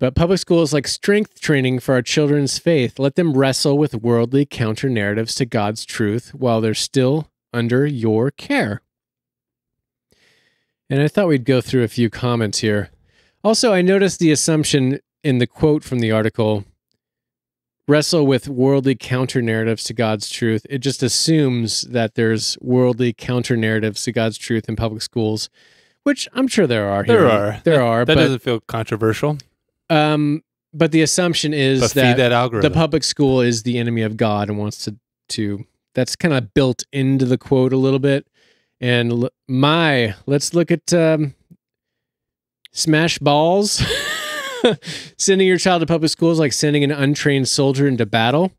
But public school is like strength training for our children's faith. Let them wrestle with worldly counter-narratives to God's truth while they're still under your care. And I thought we'd go through a few comments here. Also, I noticed the assumption in the quote from the article, wrestle with worldly counter-narratives to God's truth. It just assumes that there's worldly counter-narratives to God's truth in public schools, which I'm sure there are. There are, but doesn't feel controversial. But the assumption is that the public school is the enemy of God and wants to that's kind of built into the quote a little bit. And let's look at smash balls. Sending your child to public school is like sending an untrained soldier into battle.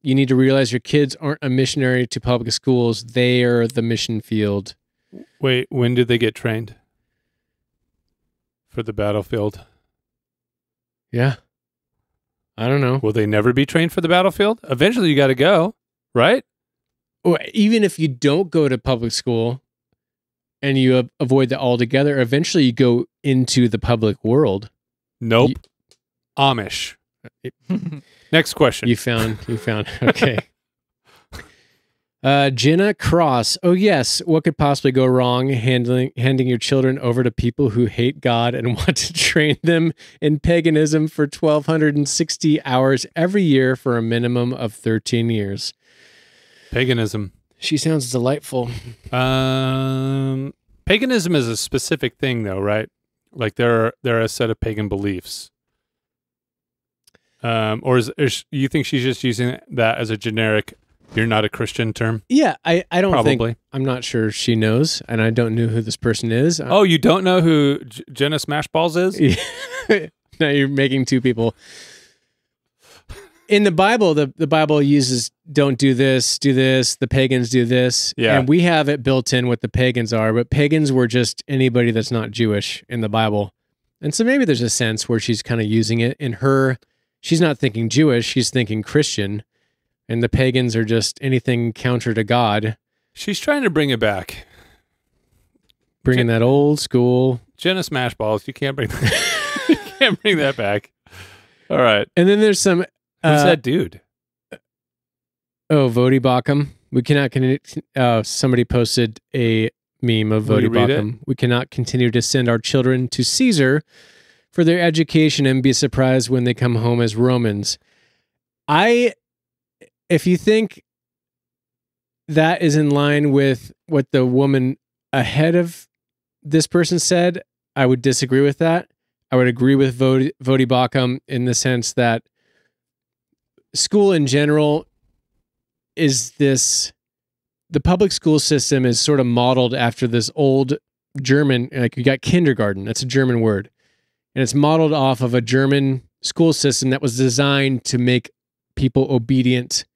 You need to realize your kids aren't a missionary to public schools. They are the mission field. Wait, when did they get trained? For the battlefield? Yeah. I don't know. Will they never be trained for the battlefield? Eventually you got to go, right? Or even if you don't go to public school and you avoid that altogether, eventually you go into the public world. Nope. Amish. Next question. You found. Okay. Jenna Cross. Oh, yes. What could possibly go wrong handing your children over to people who hate God and want to train them in paganism for 1,260 hours every year for a minimum of 13 years? Paganism. She sounds delightful. Paganism is a specific thing, though, right? Like there are a set of pagan beliefs. Or is you think she's just using that as a generic... You're not a Christian term? Yeah, I don't think... I'm not sure she knows, and I don't know who this person is. Oh, you don't know who Jenna Smashballs is? Now you're making two people. In the Bible, the Bible uses don't do this, the pagans do this. Yeah. And we have it built in what the pagans are, but pagans were just anybody that's not Jewish in the Bible. And so maybe there's a sense where she's kind of using it in her... She's not thinking Jewish, she's thinking Christian. And the pagans are just anything counter to God. She's trying to bring it back. Bringing that old school. Jenna Smashballs, you can't bring that back. All right. And then there's some... Who's that dude? Oh, Voddie Baucham. We cannot... somebody posted a meme of Voddie Baucham. We cannot continue to send our children to Caesar for their education and be surprised when they come home as Romans. If you think that is in line with what the woman ahead of this person said, I would disagree with that. I would agree with Voddie Baucham in the sense that school in general is the public school system is sort of modeled after this old German, like you got kindergarten, that's a German word. And it's modeled off of a German school system that was designed to make people obedient.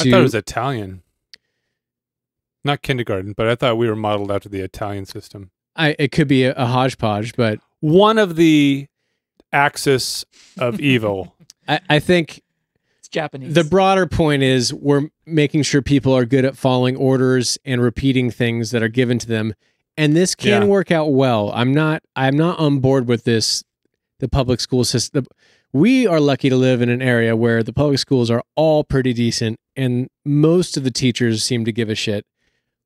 I thought it was Italian. Not kindergarten, but I thought we were modeled after the Italian system. It could be a hodgepodge, but... One of the axis of evil. I think... It's Japanese. The broader point is we're making sure people are good at following orders and repeating things that are given to them. And this can work out well. I'm not on board with this, the public school system... We are lucky to live in an area where the public schools are all pretty decent and most of the teachers seem to give a shit.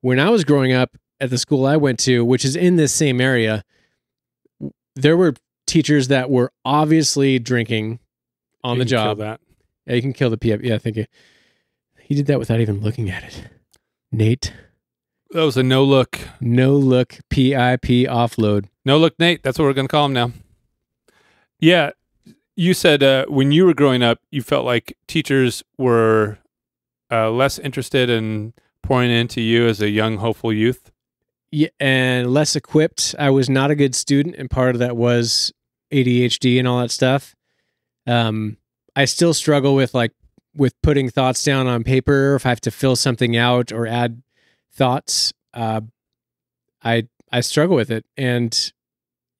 When I was growing up at the school I went to, which is in this same area, there were teachers that were obviously drinking on the job. Yeah, you can kill the PF. Yeah, thank you. He did that without even looking at it. Nate. That was a no-look. No-look PIP offload. No-look Nate. That's what we're going to call him now. Yeah. You said when you were growing up, you felt like teachers were less interested in pouring into you as a young, hopeful youth? Yeah, and less equipped. I was not a good student, and part of that was ADHD and all that stuff. I still struggle with putting thoughts down on paper, if I have to fill something out or add thoughts. I struggle with it, and...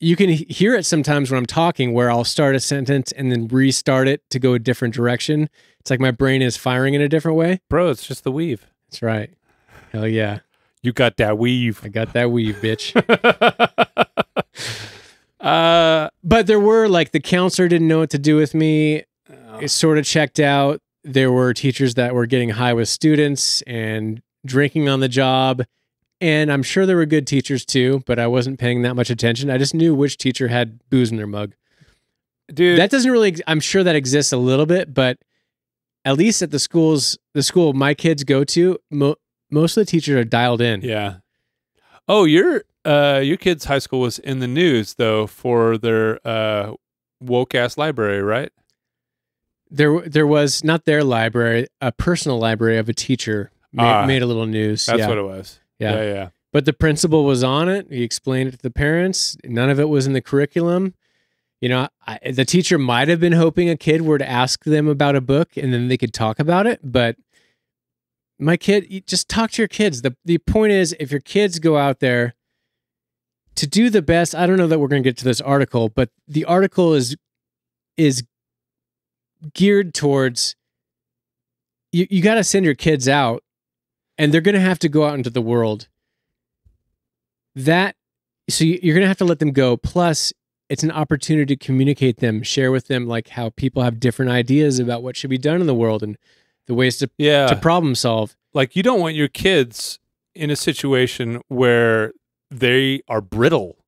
You can hear it sometimes when I'm talking where I'll start a sentence and then restart it to go a different direction. It's like my brain is firing in a different way. Bro, it's just the weave. That's right. Hell yeah. You got that weave. I got that weave, bitch. But there were, like, the counselor didn't know what to do with me. It sort of checked out. There were teachers that were getting high with students and drinking on the job. And I'm sure there were good teachers too, but I wasn't paying that much attention. I just knew which teacher had booze in their mug. Dude, that doesn't really, I'm sure that exists a little bit, but at least at the schools, the school my kids go to, most of the teachers are dialed in. Yeah. Oh, your kid's high school was in the news though for their woke ass library, right? There was not their library, a personal library of a teacher made a little news. That's what it was. Yeah. Yeah. But the principal was on it. He explained it to the parents. None of it was in the curriculum. You know, the teacher might have been hoping a kid were to ask them about a book and then they could talk about it. But my kid, just talk to your kids. The point is, if your kids go out there to do the best, I don't know that we're going to get to this article, but the article is geared towards you got to send your kids out. And they're going to have to go out into the world. So you're going to have to let them go. Plus, it's an opportunity to communicate them, share with them like how people have different ideas about what should be done in the world and the ways to problem solve. Like, you don't want your kids in a situation where they are brittle.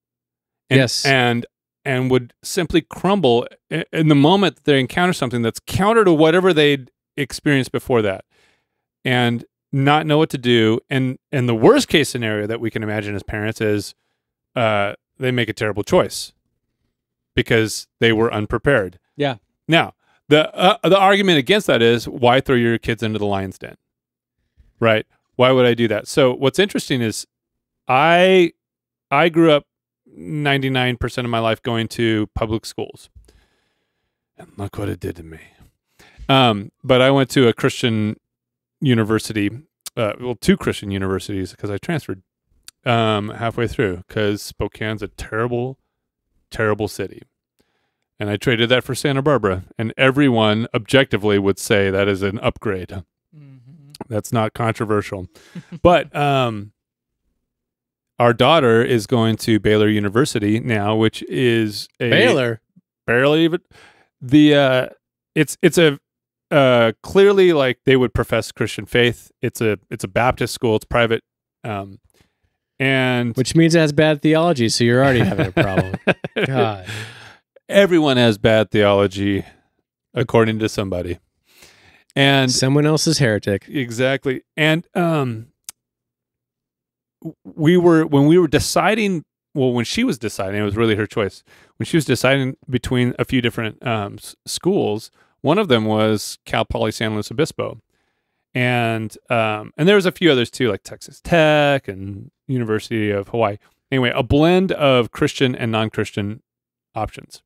And, and would simply crumble in the moment that they encounter something that's counter to whatever they'd experienced before that. And not know what to do, and the worst case scenario that we can imagine as parents is they make a terrible choice because they were unprepared. Yeah. Now, the argument against that is, why throw your kids into the lion's den? Right? Why would I do that? So what's interesting is I grew up 99% of my life going to public schools. And look what it did to me. But I went to a Christian university, well, two Christian universities, because I transferred halfway through, because Spokane's a terrible, terrible city. And I traded that for Santa Barbara, and everyone objectively would say that is an upgrade. Mm-hmm. That's not controversial. But our daughter is going to Baylor University now, which is a... Baylor? Barely even... It's a... clearly, like, they would profess Christian faith. It's a Baptist school. It's private, and which means it has bad theology. So you're already having a problem. God, everyone has bad theology, according to somebody, and someone else is heretic. Exactly. And when she was deciding, it was really her choice. When she was deciding between a few different schools. One of them was Cal Poly San Luis Obispo, and there was a few others too, like Texas Tech and University of Hawaii. Anyway, a blend of Christian and non-Christian options.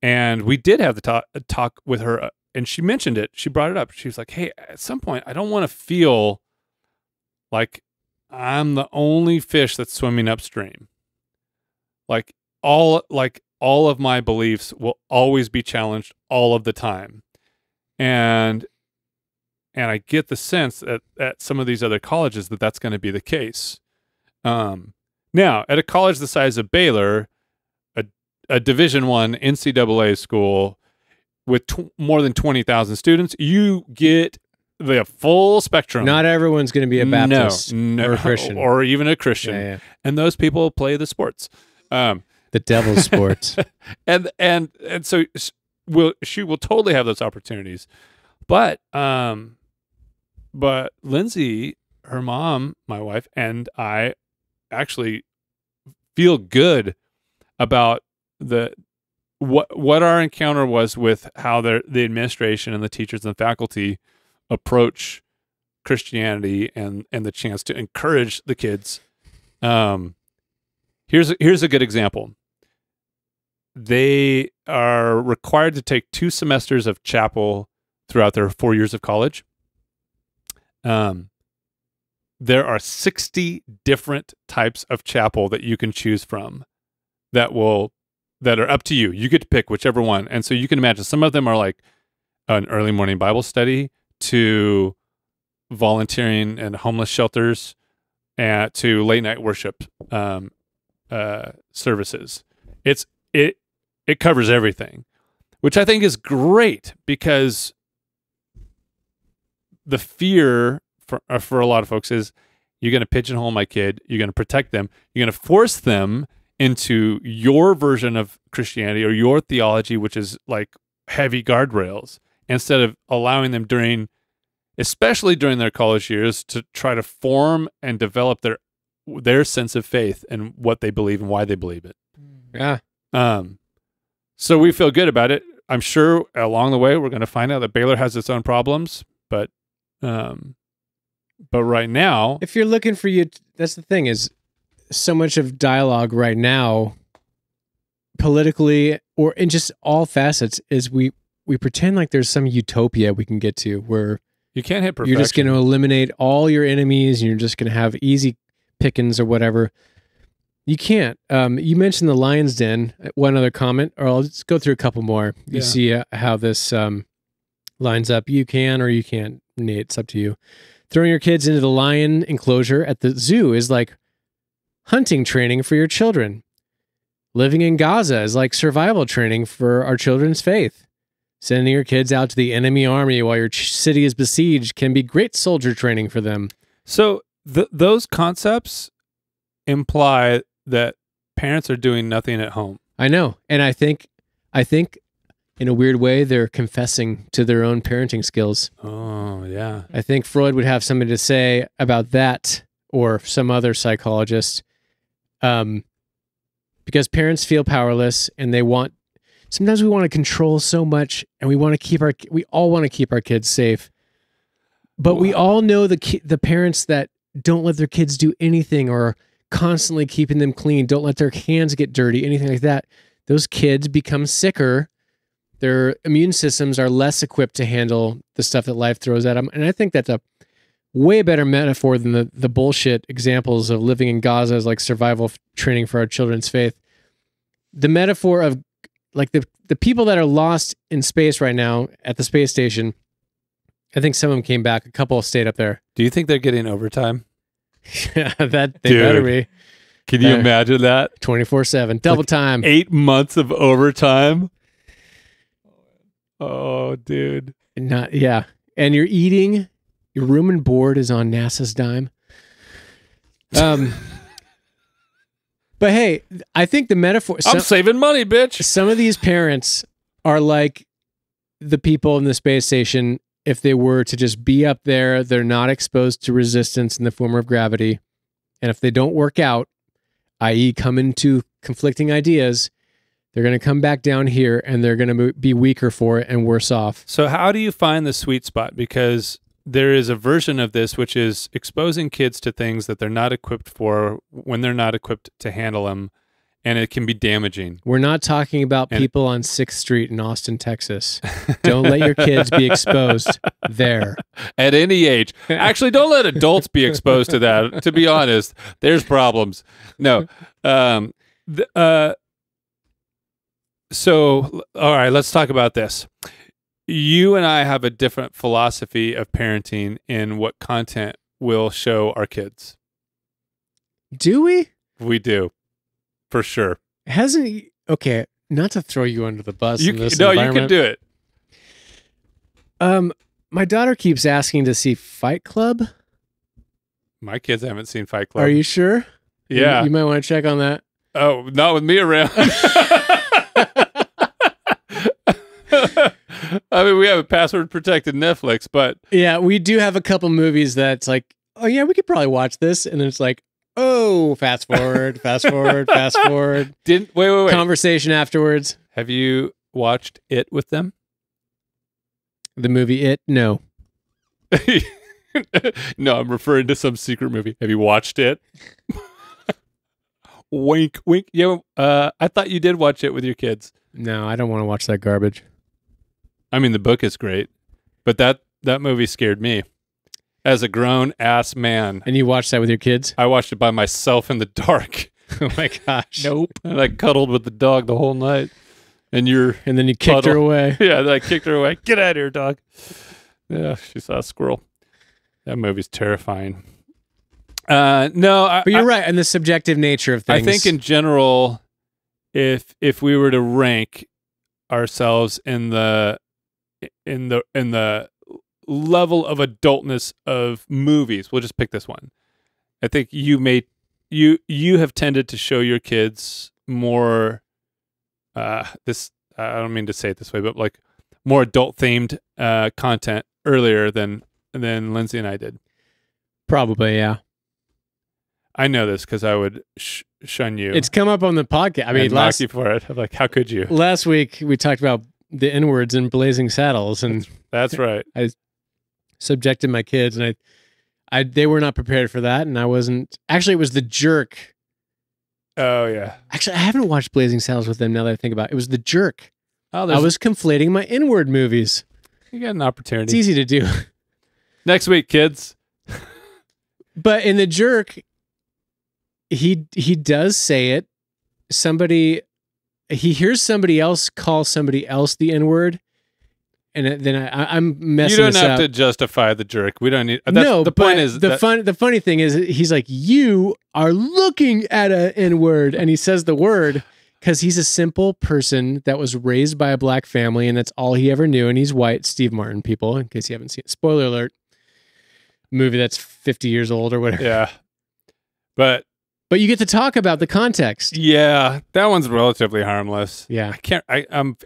And we did have the talk with her, and she mentioned it. She brought it up. She was like, "Hey, at some point, I don't want to feel like I'm the only fish that's swimming upstream. All of my beliefs will always be challenged all of the time." And I get the sense that at some of these other colleges that that's going to be the case. Now, at a college the size of Baylor, a Division I NCAA school with more than 20,000 students, you get the full spectrum. Not everyone's going to be a Baptist or a Christian. Or even a Christian. Yeah. And those people play the sports. The devil's sports. and so she will totally have those opportunities. But Lindsay, her mom, my wife, and I actually feel good about what our encounter was with how the administration and the teachers and the faculty approach Christianity and the chance to encourage the kids. Here's a good example. They are required to take 2 semesters of chapel throughout their 4 years of college. There are 60 different types of chapel that you can choose from that are up to you. You get to pick whichever one. And so you can imagine some of them are like an early morning Bible study to volunteering and homeless shelters to late night worship services. It covers everything, which I think is great, because the fear for a lot of folks is, you're going to pigeonhole my kid, you're going to protect them, you're going to force them into your version of Christianity or your theology, which is like heavy guardrails, instead of allowing them especially during their college years, to try to form and develop their sense of faith and what they believe and why they believe it. Yeah. So we feel good about it. I'm sure along the way, we're going to find out that Baylor has its own problems, but right now, if you're looking for that's the thing, is so much of dialogue right now, politically or in just all facets, is we pretend like there's some utopia we can get to where you can't hit perfection. You're just going to eliminate all your enemies and you're just going to have easy pickings or whatever. You can't. You mentioned the lion's den. One other comment, or I'll just go through a couple more. You see how this lines up. You can or you can't, Nate. It's up to you. Throwing your kids into the lion enclosure at the zoo is like hunting training for your children. Living in Gaza is like survival training for our children's faith. Sending your kids out to the enemy army while your city is besieged can be great soldier training for them. So those concepts imply that parents are doing nothing at home. I know. And I think in a weird way, they're confessing to their own parenting skills. Oh, yeah. I think Freud would have something to say about that, or some other psychologist, because parents feel powerless, and sometimes we want to control so much, and we all want to keep our kids safe, but we all know the parents that don't let their kids do anything, or are constantly keeping them clean, don't let their hands get dirty, anything like that. Those kids become sicker. Their immune systems are less equipped to handle the stuff that life throws at them. And I think that's a way better metaphor than the bullshit examples of living in Gaza as like survival training for our children's faith. The metaphor of like the people that are lost in space right now at the space station, I think some of them came back. A couple stayed up there. Do you think they're getting overtime? Yeah, that they better be. Can you imagine that? 24/7, double time. 8 months of overtime. Oh, dude. And you're eating, your room and board is on NASA's dime. But hey, I think the metaphor... I'm saving money, bitch. Some of these parents are like the people in the space station. If they were to just be up there, they're not exposed to resistance in the form of gravity. And if they don't work out, i.e. come into conflicting ideas, they're going to come back down here, and they're going to be weaker for it and worse off. So how do you find the sweet spot? Because there is a version of this, which is exposing kids to things that they're not equipped for when they're not equipped to handle them, and it can be damaging. We're not talking about people on 6th Street in Austin, Texas. Don't let your kids be exposed there. At any age. Actually, don't let adults be exposed to that. To be honest, there's problems. No. So, all right, let's talk about this. You and I have a different philosophy of parenting in what content we'll show our kids. Do we? We do, for sure. Okay, not to throw you under the bus in this environment. No, you can do it. My daughter keeps asking to see Fight Club. My kids haven't seen Fight Club. Are you sure? Yeah. You might want to check on that. Oh, not with me around. I mean, we have a password-protected Netflix, but... Yeah, we do have a couple movies that's like, oh, yeah, we could probably watch this. And it's like, oh, fast forward, fast forward, fast forward. Wait. Conversation afterwards. Have you watched It with them? The movie It? No. No, I'm referring to some secret movie. Have you watched It? Wink, wink. Yeah, I thought you did watch it with your kids. No, I don't want to watch that garbage. I mean, the book is great, but that movie scared me as a grown-ass man. And you watched that with your kids? I watched it by myself in the dark. Oh, my gosh. Nope. And I cuddled with the dog the whole night. And then you kicked her away. Yeah, I kicked her away. Get out of here, dog. Yeah, she saw a squirrel. That movie's terrifying. No, but you're right, and the subjective nature of things. I think in general, if we were to rank ourselves in the level of adultness of movies, we'll just pick this one. I think you have tended to show your kids more I don't mean to say it this way, but like more adult themed content earlier than Lindsay and I did. Probably, yeah. I know this because I would shun you. It's come up on the podcast. I mean, last you for it. I'm like, how could you? Last week we talked about the N-words in Blazing Saddles, and that's right. I subjected my kids, and they were not prepared for that, and I wasn't. Actually, it was The Jerk. Oh yeah. Actually, I haven't watched Blazing Saddles with them now that I think about it. It was The Jerk. Oh, I was conflating my N-word movies. You got an opportunity. It's easy to do. Next week, kids. But in The Jerk, he does say it. He hears somebody else call somebody else the N-word, and then I'm messing this up. You don't have to justify The Jerk. We don't need. No, the point is the funny thing is he's like, you are looking at an N-word, and he says the word because he's a simple person that was raised by a black family, and that's all he ever knew. And he's white. Steve Martin, people, in case you haven't seen it. Spoiler alert. Movie that's 50 years old or whatever. Yeah, but you get to talk about the context. Yeah, that one's relatively harmless. Yeah, I can't.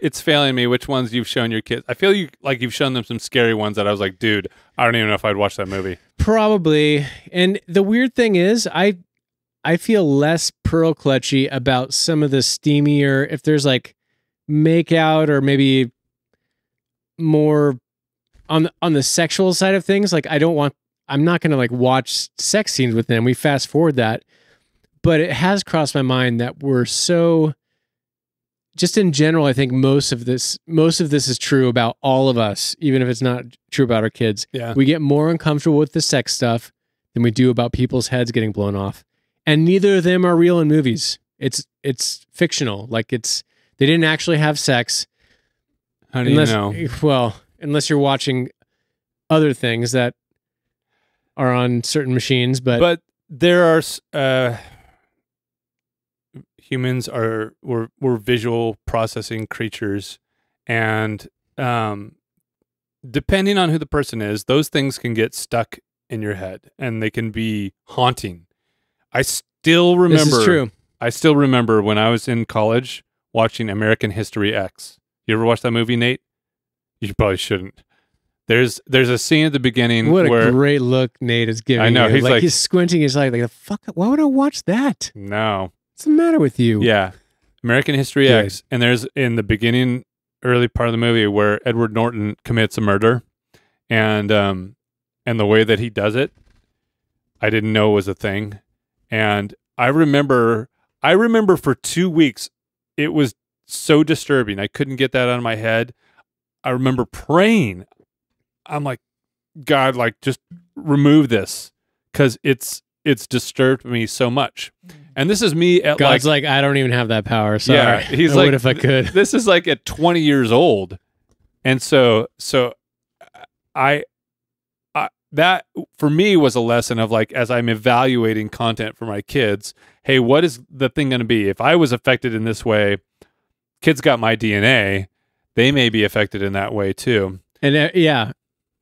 It's failing me. Which ones you've shown your kids? I feel you've shown them some scary ones that I was like, dude, I don't even know if I'd watch that movie. Probably. And the weird thing is, I feel less pearl clutchy about some of the steamier. If there's like make out or maybe more on the sexual side of things, like I'm not going to like watch sex scenes with them. We fast forward that, but it has crossed my mind that we're so just in general. I think most of this is true about all of us, even if it's not true about our kids. Yeah. We get more uncomfortable with the sex stuff than we do about people's heads getting blown off. And neither of them are real in movies. It's fictional. Like they didn't actually have sex. How do you know? Well, unless you're watching other things that are on certain machines, but there are humans are we're visual processing creatures, and depending on who the person is, those things can get stuck in your head and they can be haunting. I still remember when I was in college watching American History X. You ever watch that movie, Nate? You probably shouldn't. There's a scene at the beginning. What a great look Nate is giving. I know. You. He's like he's squinting his eye, like the fuck. Why would I watch that? No. What's the matter with you? Yeah, American History X. And there's in the beginning, early part of the movie where Edward Norton commits a murder, and the way that he does it, I didn't know was a thing, and I remember for 2 weeks it was so disturbing. I couldn't get that out of my head. I remember praying. I'm like, God, like just remove this because it's disturbed me so much. And this is me at God's like I don't even have that power. Sorry. Yeah, he's like, what if I could? This is like at 20 years old, and so I that for me was a lesson of like as I'm evaluating content for my kids. Hey, what is the thing going to be if I was affected in this way? Kids got my DNA. They may be affected in that way too. And yeah,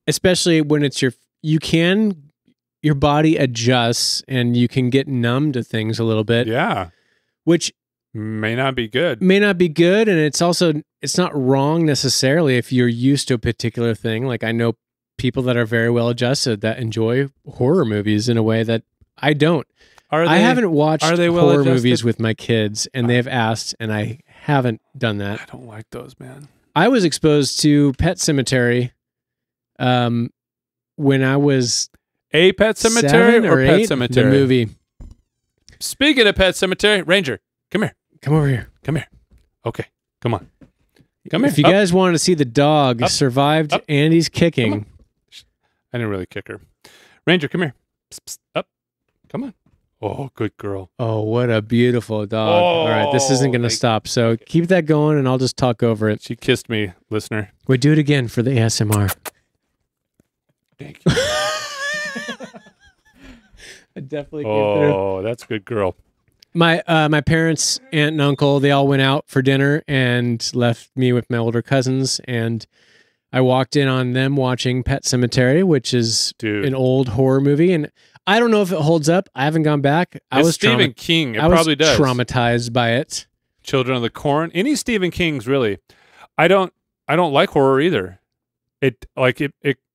especially when it's your body adjusts and you can get numb to things a little bit. Yeah. Which may not be good. May not be good. And it's not wrong necessarily if you're used to a particular thing. Like I know people that are very well adjusted that enjoy horror movies in a way that I don't. I haven't watched horror movies with my kids and they've asked and I haven't done that. I don't like those, man. I was exposed to Pet Sematary when I was Pet Sematary? The movie. Speaking of Pet Sematary, Ranger, come here. Come over here. Come here. Okay, come on. Come here. If you guys wanted to see the dog survived Andy's kicking. I didn't really kick her. Ranger, come here. Psst, psst, up. Come on. Oh, good girl. Oh, what a beautiful dog. Oh, all right, this isn't going to stop, so keep that going, and I'll just talk over it. She kissed me, listener. We do it again for the ASMR. Thank you. I definitely gave it. Oh, that's a good girl. My parents, aunt and uncle, they all went out for dinner and left me with my older cousins, and I walked in on them watching Pet Sematary, which is an old horror movie, and I don't know if it holds up. I haven't gone back. It's Stephen King. I was traumatized by it. Children of the Corn. Any Stephen King's, really. I don't like horror either. It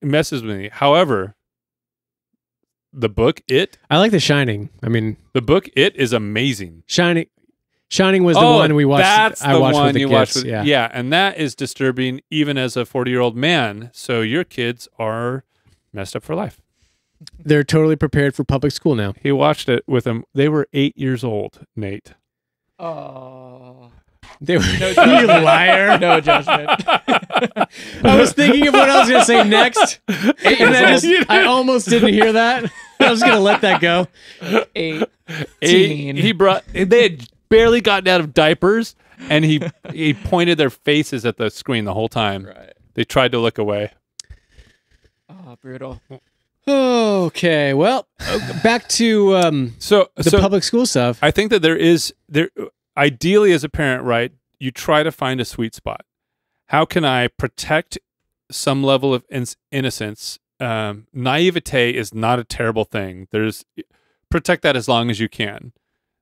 messes with me. However, the book It. I like The Shining. I mean, the book It is amazing. Shining was the one we watched. That's the one I watched with the kids. Yeah, and that is disturbing even as a 40-year-old man. So your kids are messed up for life. They're totally prepared for public school now. He watched it with them. They were 8 years old, Nate. Oh. They were, no, you liar. No judgment. I was thinking of what I was going to say next. And I almost didn't hear that. I was going to let that go. 18. They had barely gotten out of diapers, and he pointed their faces at the screen the whole time. Right. They tried to look away. Oh, brutal. Okay, well, back to the public school stuff. I think that there ideally as a parent, right, you try to find a sweet spot. How can I protect some level of innocence? Naivete is not a terrible thing. Protect that as long as you can.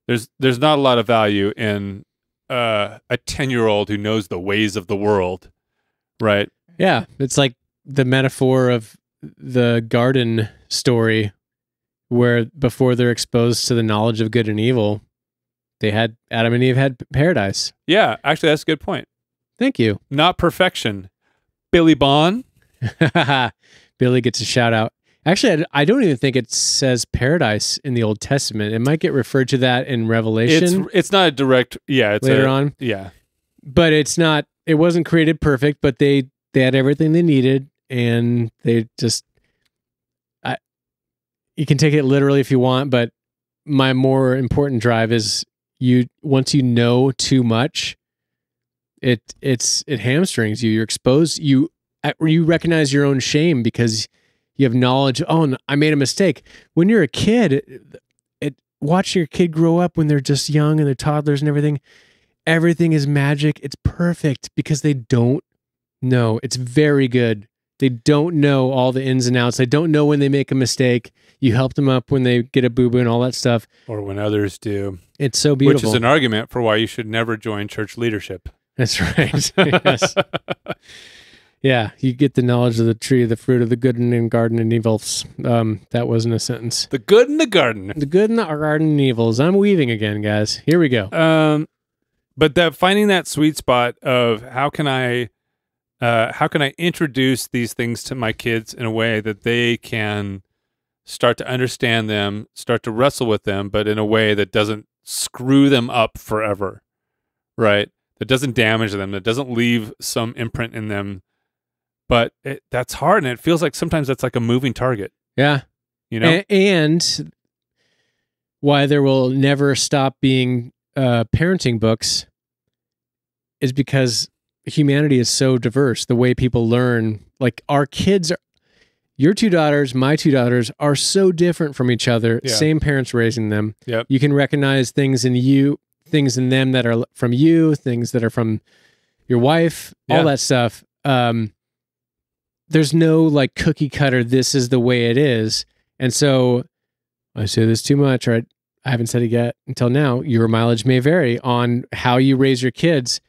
There's not a lot of value in a 10-year-old who knows the ways of the world, right? Yeah, it's like the metaphor of the garden story, where before they're exposed to the knowledge of good and evil, Adam and Eve had paradise. Yeah, actually, that's a good point. Thank you. Not perfection. Billy Bond. Billy gets a shout out. Actually, I don't even think it says paradise in the Old Testament. It might get referred to that in Revelation. It's not a direct. Yeah, it's later on. Yeah, but it's not. It wasn't created perfect, but they had everything they needed. And they just, you can take it literally if you want, but my more important drive is once you know too much, it hamstrings you. You're exposed. You recognize your own shame because you have knowledge. Oh, I made a mistake. When you're a kid, watch your kid grow up when they're just young and they're toddlers and everything. Everything is magic. It's perfect because they don't know. It's very good. They don't know all the ins and outs. They don't know when they make a mistake. You help them up when they get a boo-boo and all that stuff. Or when others do. It's so beautiful. Which is an argument for why you should never join church leadership. That's right. Yes. Yeah, you get the knowledge of the tree, the fruit of the good and the garden and evils. That wasn't a sentence. The good in the garden. The good in the garden and evils. I'm weaving again, guys. Here we go. But finding that sweet spot of how can I introduce these things to my kids in a way that they can start to understand them, start to wrestle with them, but in a way that doesn't screw them up forever, right? That doesn't damage them, that doesn't leave some imprint in them. But that's hard, and it feels like sometimes that's like a moving target. Yeah. You know? And why there will never stop being parenting books is because humanity is so diverse. The way people learn, like our kids, your two daughters, my two daughters are so different from each other. Yeah. Same parents raising them. Yep. You can recognize things in you, things in them that are from you, things that are from your wife, all that stuff. There's no like cookie cutter, this is the way it is. And so I say this too much, or I haven't said it yet until now. Your mileage may vary on how you raise your kids.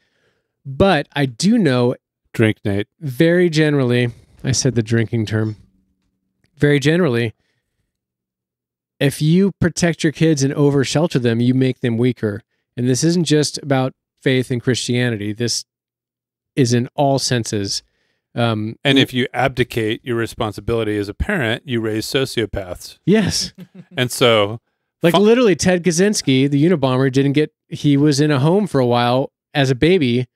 But I do know... Drink, Nate. Very generally, I said the drinking term. Very generally, if you protect your kids and over-shelter them, you make them weaker. And this isn't just about faith and Christianity. This is in all senses. And if you abdicate your responsibility as a parent, you raise sociopaths. Yes. And so... Like literally, Ted Kaczynski, the Unabomber, didn't get... He was in a home for a while as a baby...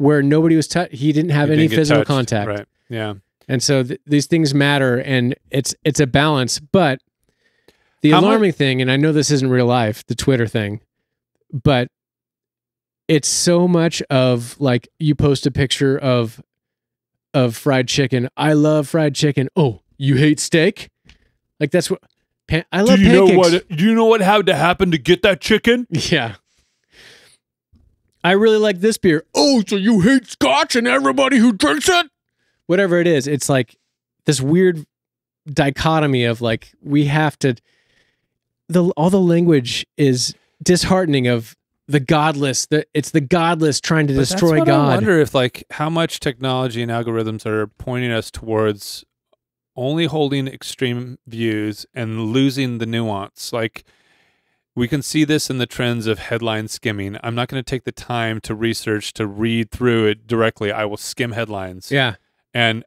where nobody was touched, he didn't have any physical contact. Right. Yeah. And so these things matter, and it's a balance. But the alarming thing, and I know this isn't real life, the Twitter thing, but it's so much of like you post a picture of fried chicken. I love fried chicken. Oh, you hate steak? Like that's what I love pancakes. Do you know what had to happen to get that chicken? Yeah. I really like this beer. Oh, so you hate scotch and everybody who drinks it? Whatever it is, it's like this weird dichotomy of like, we have to... all the language is disheartening of the godless. It's the godless trying to destroy God. I wonder if like how much technology and algorithms are pointing us towards only holding extreme views and losing the nuance. Like we can see this in the trends of headline skimming. I'm not going to take the time to research, to read through it directly. I will skim headlines. Yeah. And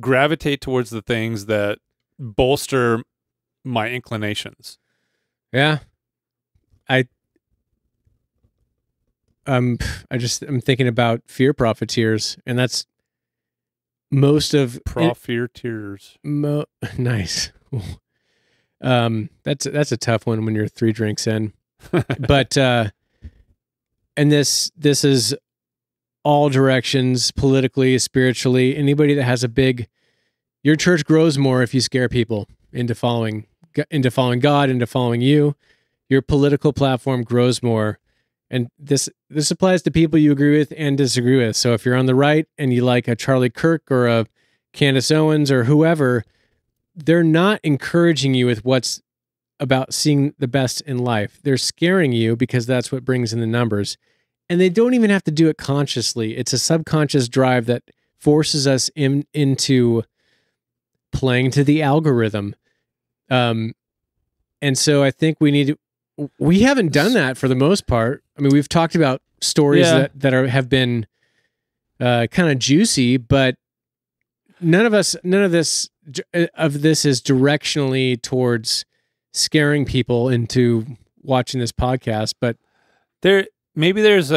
gravitate towards the things that bolster my inclinations. Yeah. I'm thinking about fear profiteers, and that's most of profiteers. Nice. That's a tough one when you're 3 drinks in. But and this is all directions, politically, spiritually. Anybody that has a big, your church grows more if you scare people into following God, into following you. Your political platform grows more. And this applies to people you agree with and disagree with. So if you're on the right and you like a Charlie Kirk or a Candace Owens or whoever, they're not encouraging you with what's about seeing the best in life. They're scaring you because that's what brings in the numbers. And they don't even have to do it consciously. It's a subconscious drive that forces us into playing to the algorithm. And so I think we haven't done that for the most part. I mean, we've talked about stories that have been kind of juicy, but none of this is directionally towards scaring people into watching this podcast. But maybe there's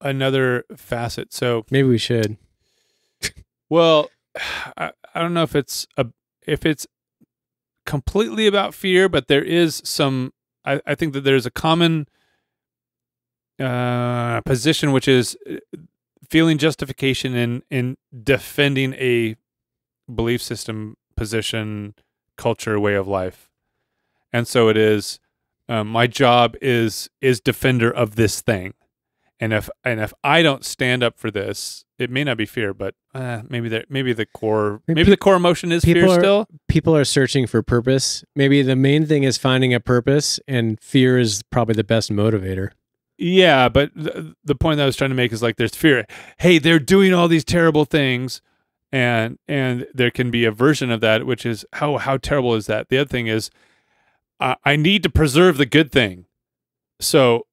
another facet. So maybe we should. Well, I don't know if it's completely about fear, but there is some. I think that there's a common position, which is feeling justification in defending a belief system, position, culture, way of life. And so it is, my job is defender of this thing. And if I don't stand up for this, it may not be fear, but maybe the core emotion is fear still. People are searching for purpose. Maybe the main thing is finding a purpose, and fear is probably the best motivator. Yeah, but the point that I was trying to make is like there's fear. Hey, they're doing all these terrible things, and there can be a version of that, which is how terrible is that? The other thing is I need to preserve the good thing, so.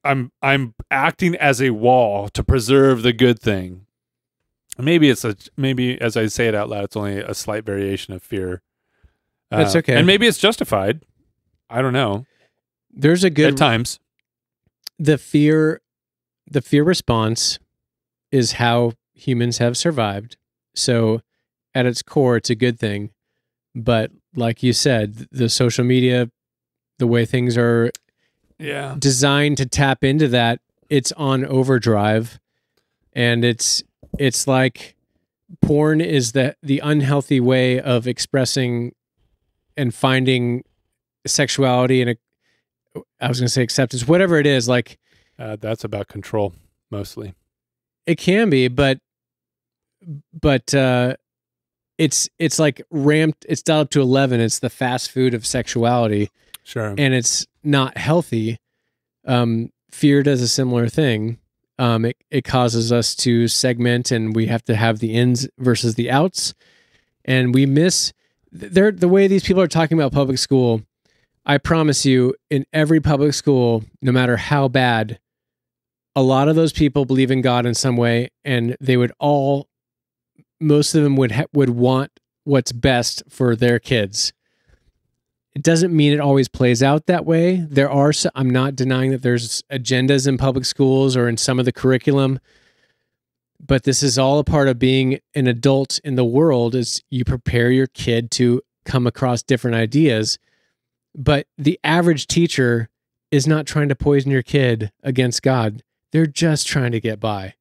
I'm acting as a wall to preserve the good thing. Maybe as I say it out loud, it's only a slight variation of fear. That's okay, and maybe it's justified. I don't know. There's a good at times. The fear response is how humans have survived. So, at its core, it's a good thing. But like you said, the social media, the way things are. Yeah, designed to tap into that. It's on overdrive, and it's like porn is the unhealthy way of expressing and finding sexuality and I was going to say acceptance, whatever it is. Like that's about control mostly. It can be, but it's like ramped. It's dialed up to 11. It's the fast food of sexuality. Sure. And it's not healthy. Fear does a similar thing. It causes us to segment, and we have to have the ins versus the outs. And we miss the way these people are talking about public school. I promise you, in every public school, no matter how bad, a lot of those people believe in God in some way, and they would all, most of them would want what's best for their kids. It doesn't mean it always plays out that way. I'm not denying that there's agendas in public schools or in some of the curriculum, but this is all a part of being an adult in the world is you prepare your kid to come across different ideas, but the average teacher is not trying to poison your kid against God. They're just trying to get by.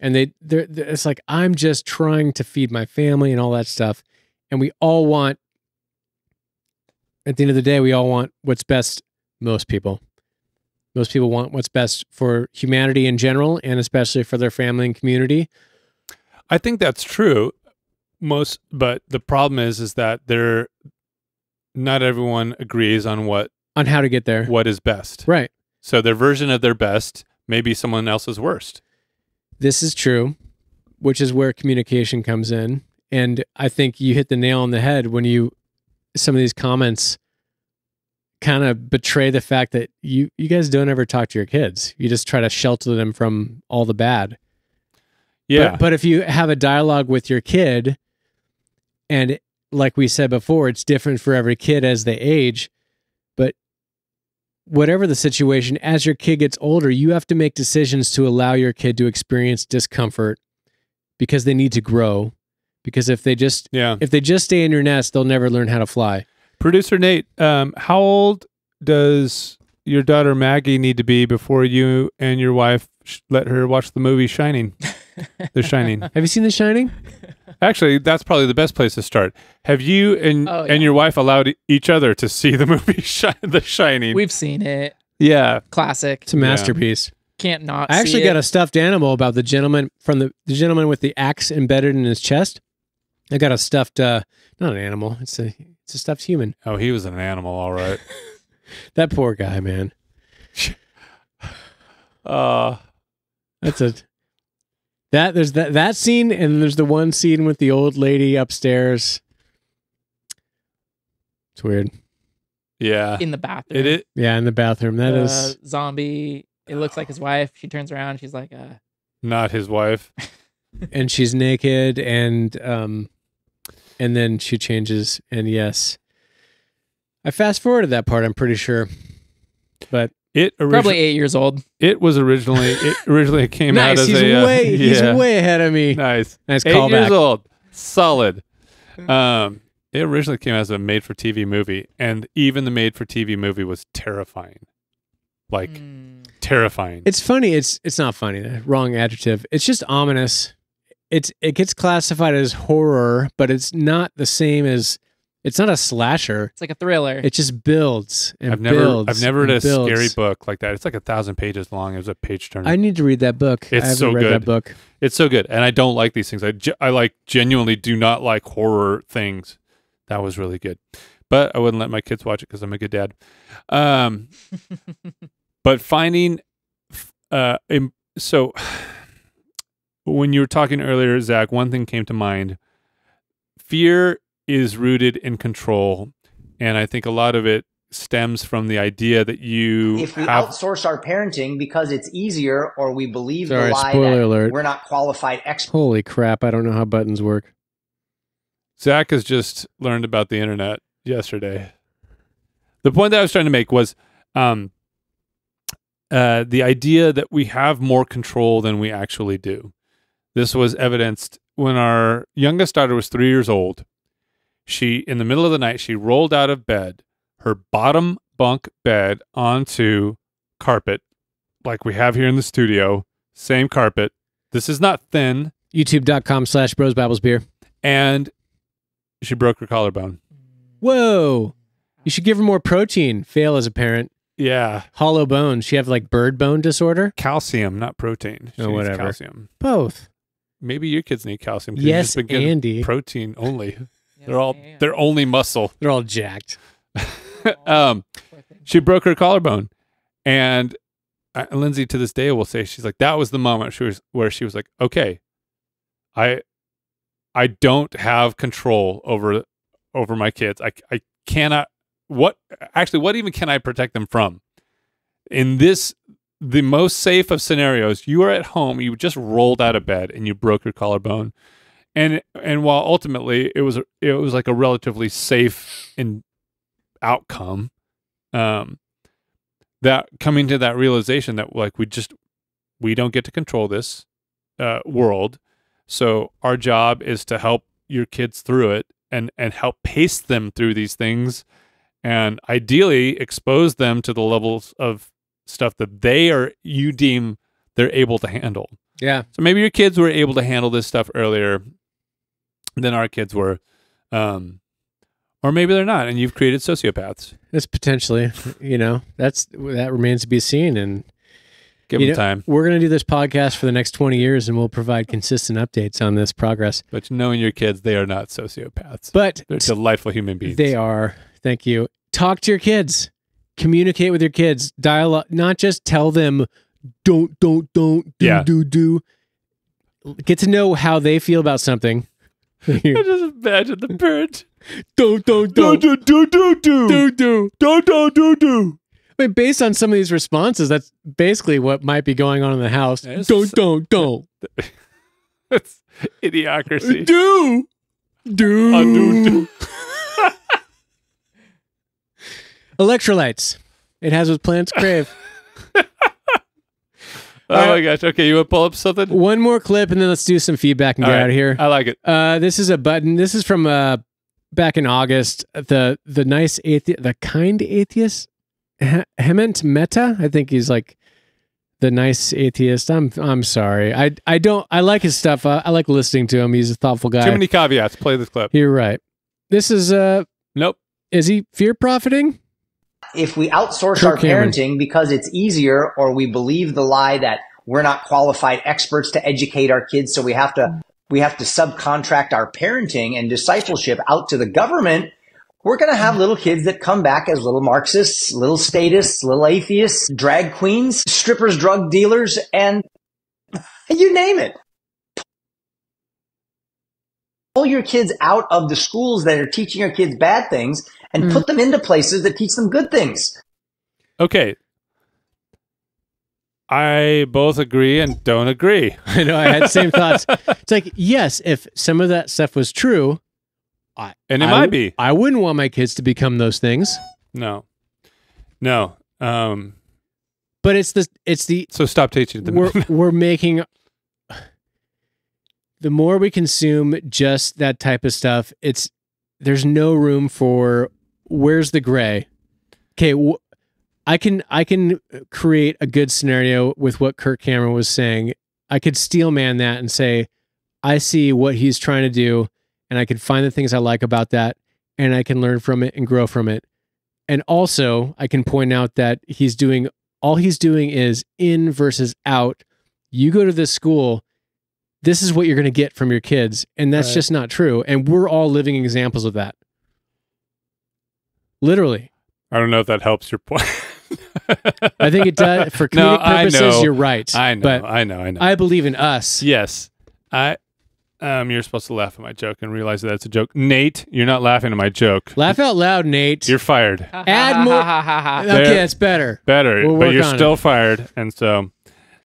And it's like, I'm just trying to feed my family and all that stuff. And we all want at the end of the day, we all want what's best. Most people. Most people want what's best for humanity in general, and especially for their family and community. I think that's true. But the problem is that not everyone agrees on how to get there, what is best. Right. So their version of their best may be someone else's worst. This is true, which is where communication comes in. And I think you hit the nail on the head when some of these comments kind of betray the fact that you guys don't ever talk to your kids. You just try to shelter them from all the bad. Yeah. But if you have a dialogue with your kid, and like we said before, it's different for every kid as they age, but whatever the situation, as your kid gets older, you have to make decisions to allow your kid to experience discomfort because they need to grow. Because if they just stay in your nest, they'll never learn how to fly. Producer Nate, how old does your daughter Maggie need to be before you and your wife let her watch the movie Shining? The Shining. Have you seen The Shining? Actually, that's probably the best place to start. Have you and your wife allowed each other to see the movie The Shining? We've seen it. Yeah. Classic. It's a masterpiece. Yeah. Can't not see it. I actually got a stuffed animal about the gentleman with the axe embedded in his chest. I got a stuffed, not an animal. It's a stuffed human. Oh, he was an animal, all right. That poor guy, man. There's that scene, and there's the one scene with the old lady upstairs. It's weird. Yeah. In the bathroom. Yeah, in the bathroom. That is zombie. It looks like his wife. She turns around. She's like, not his wife. And she's naked, and then she changes, and yes. I fast forwarded that part, I'm pretty sure. But it probably 8 years old. It originally came nice, out as he's way ahead of me. Nice 8 years old. Solid. It originally came out as a made-for-TV movie, and even the made-for-TV movie was terrifying. Like terrifying. It's funny. It's not funny. Wrong adjective. It's just ominous. It gets classified as horror, but it's not the same as. It's not a slasher. It's like a thriller. It just builds and builds. I've never read a scary book like that. It's like 1,000 pages long. It was a page turner. I need to read that book. I haven't read that book. It's so good. And I don't like these things. I genuinely do not like horror things. That was really good, but I wouldn't let my kids watch it because I'm a good dad. But finding, so when you were talking earlier, Zach, one thing came to mind. Fear is rooted in control. And I think a lot of it stems from the idea that if we outsource our parenting because it's easier, or we believe the lie that we're not qualified experts. Holy crap. I don't know how buttons work. Zach has just learned about the internet yesterday. The point that I was trying to make was, the idea that we have more control than we actually do. This was evidenced when our youngest daughter was 3 years old. She, in the middle of the night, she rolled out of bed, her bottom bunk bed, onto carpet, like we have here in the studio. Same carpet. This is not thin. YouTube.com/Bros Bibles Beer. And she broke her collarbone. Whoa. You should give her more protein. Fail as a parent. Yeah. Hollow bones. She have like bird bone disorder? Calcium, not protein. She needs calcium. Both. Maybe your kids need calcium. Yes, just Andy. Protein only. Yes, they're only muscle. They're all jacked. She broke her collarbone. And Lindsay to this day will say, she's like, that was the moment where she was like, okay, I don't have control over my kids. I cannot. What even can I protect them from? In this, the most safe of scenarios, you are at home, you just rolled out of bed and you broke your collarbone. And while ultimately it was like a relatively safe outcome, that coming to that realization that like we don't get to control this world. So our job is to help your kids through it and help pace them through these things. And ideally expose them to the levels of stuff that you deem they're able to handle. Yeah. So maybe your kids were able to handle this stuff earlier than our kids were. Or maybe they're not, and you've created sociopaths. That's potentially, you know, that remains to be seen. And give them time. We're going to do this podcast for the next 20 years, and we'll provide consistent updates on this progress. But knowing your kids, they are not sociopaths. But they're delightful human beings. They are. Thank you. Talk to your kids. Communicate with your kids. Dialogue. Not just tell them, don't, do, yeah. do. Get to know how they feel about something. I just imagine the bird. Do do do do do do do do do do. I mean, based on some of these responses, that's basically what might be going on in the house. Don't. That's idiocracy. Do. Electrolytes. It has what plants crave. Oh my gosh. Okay, you want to pull up something? One more clip and then let's do some feedback and get out of here. I like it. This is a button. This is from back in August. The nice atheist, the kind atheist, Hemant Mehta. I think he's like the nice atheist. I'm sorry. I like his stuff. I like listening to him. He's a thoughtful guy. Too many caveats. Play this clip. You're right. This is nope. Is he fear profiting? If we outsource Kirk our parenting Cameron. Because it's easier, or we believe the lie that we're not qualified experts to educate our kids, so we have to subcontract our parenting and discipleship out to the government, we're going to have little kids that come back as little Marxists, little statists, little atheists, drag queens, strippers, drug dealers, and you name it. Pull your kids out of the schools that are teaching your kids bad things and put them into places that teach them good things. Okay. I both agree and don't agree. I know, I had the same thoughts. It's like, yes, if some of that stuff was true, it might be. I wouldn't want my kids to become those things. No. But it's the so stop teaching them. We're making the more we consume just that type of stuff, there's no room for where's the gray. Okay, I can create a good scenario with what Kirk Cameron was saying. I could steel man that and say, I see what he's trying to do, and I can find the things I like about that, and I can learn from it and grow from it. And also, I can point out that all he's doing is in versus out. You go to this school, this is what you're going to get from your kids, and that's just not true. And we're all living examples of that. Literally. I don't know if that helps your point. I think it does. For comedic purposes, you're right. I know. I believe in us. Yes. You're supposed to laugh at my joke and realize that it's a joke. Nate, you're not laughing at my joke. Laugh out loud, Nate. You're fired. Add more. Okay, that's better. But you're still fired, and so...